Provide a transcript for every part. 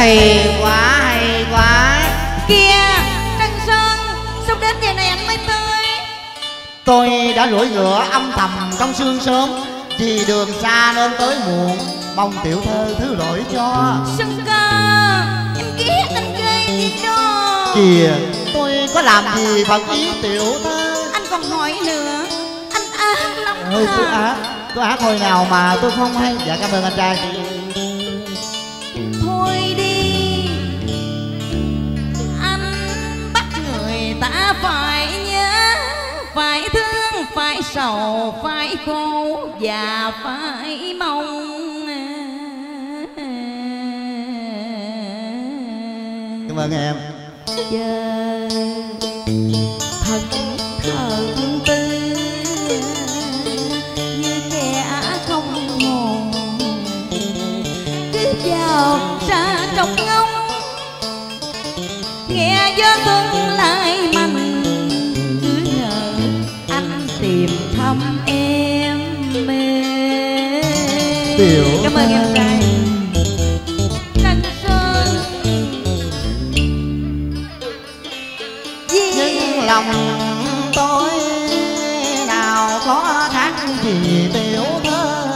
Hay quá kia Trăng Sơn, sắp đến giờ này anh mới tới. Tôi đã lủi ngựa âm thầm trong sương sớm, vì đường xa nên tới muộn, mong tiểu thơ thứ lỗi cho. Sơn Cơ, em ghét anh ghê thiệt đó. Kìa, tôi có làm gì phật ý tiểu thơ? Anh còn hỏi nữa, anh ác lắm. Thôi tôi ác hồi nào mà tôi không hay. Dạ cảm ơn anh trai. Thôi đi, anh bắt người ta phải nhớ, phải thương, phải sầu, phải khổ và phải mong. Cảm ơn em. Giờ thật thờ tư như kẻ không hồn, cứ vào ra trong ngóng nghe gió thương lại mạnh, cứ ngờ anh tìm thăm em mê. Cảm ơn em trai. Lòng tôi nào có khác gì tiểu thơ,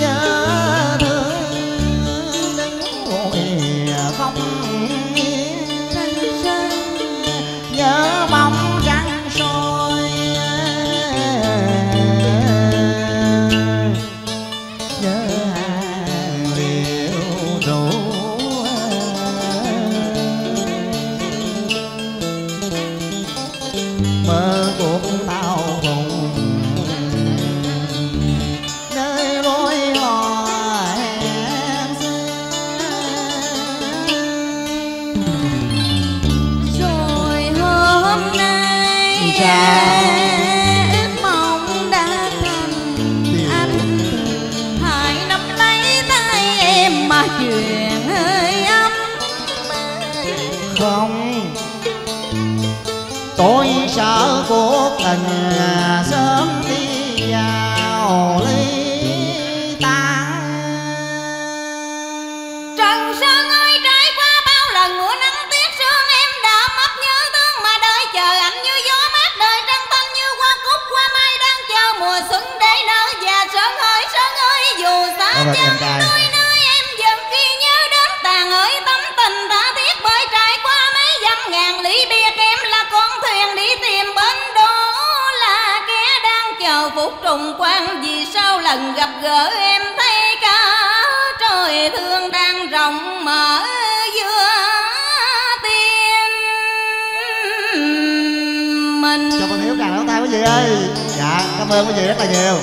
nhớ thương đứng ngồi không yên, nhớ mong trăng soi, nhớ hàng rượu rủ. Mơ cuộc tao cùng nơi lối mò em xưa. Rồi hôm nay ước mong đã thành. Anh hãy nắm lấy tay em mà chuyện hơi ấm. Không, tôi sợ cuộc tình sớm đi vào ly tan. Trần Sơn ơi, trải qua bao lần mùa nắng tuyết sương, em đã mất nhớ thương mà đợi chờ anh như gió mát đời trăng thanh, như hoa cúc hoa mai đang chờ mùa xuân để nở và Sơn ơi, Sơn ơi, dù xa chân tôi nơi em vẫn ghi nhớ đến tàn ơi tâm tình tha thiết, bởi trải qua mấy dặm ngàn lý biệt em là con thuyền đi tìm bến đó, là kẻ đang chờ phục trùng quan. Vì sau lần gặp gỡ em thấy cả trời thương đang rộng mở giữa tim mình. Cho con thiếu càng nắm tay quý vị ơi. Dạ cảm ơn quý vị rất là nhiều.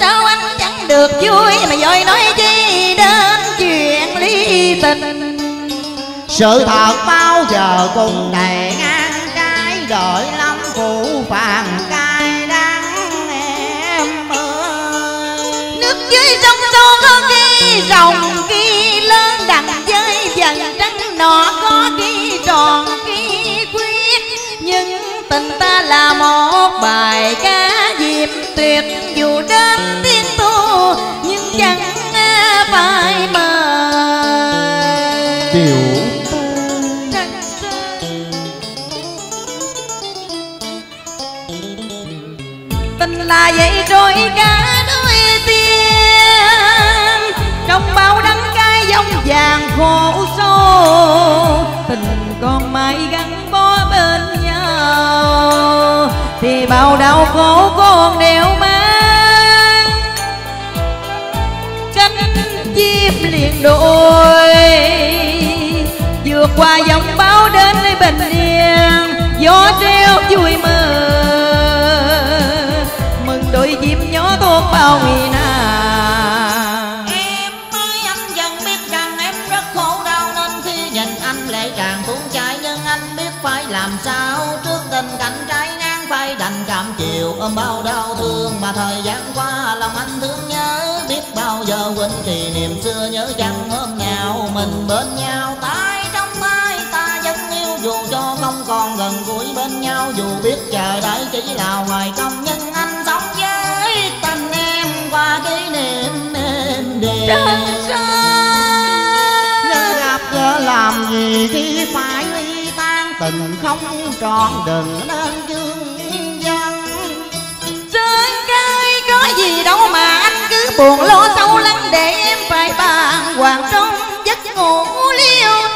Sao anh chẳng được vui mà vội nói chi đến chuyện ly tình? Sự thật bao giờ cùng đầy ngang trái, đợi lắm phủ phàn cay đắng em ơi. Nước dưới sông sâu có khi rồng khi lớn, đằng dơi dần trắng nọ có khi tròn khi khuyết. Nhưng tình ta là một bài ca diệp tuyệt, dù đến tiếng thu nhưng chẳng phải mời điều. Là vậy rồi cả đôi tiên trong bao đắng cay dông vàng khổ sâu, tình con mãi gắn bó bên nhau thì bao đau khổ con đều mang. Cánh chim liền đôi vượt qua dòng bão đến bình yên, gió treo vui mơ đôi chim nhỏ thuộc bao ngày nào. Em ơi, anh dần biết rằng em rất khổ đau, nên khi nhìn anh lệ tràn tuôn chảy. Nhưng anh biết phải làm sao trước tình cảnh trái ngang, phải đành cảm chịu ôm bao đau thương mà thời gian qua lòng anh thương nhớ. Biết bao giờ quên kỷ niệm xưa, nhớ chăng hôm nào mình bên nhau tay trong tay ta vẫn yêu, dù cho không còn gần gũi bên nhau. Dù biết trời đấy chỉ là hoài công, nhưng anh sống với tình em và kỷ niệm em đẹp. khi phải ly tan tình không trọn đừng nên dương gian. Trên cây có gì đâu mà anh cứ buồn lo sâu lắng để em phải bàng hoàng trong giấc ngủ liêu.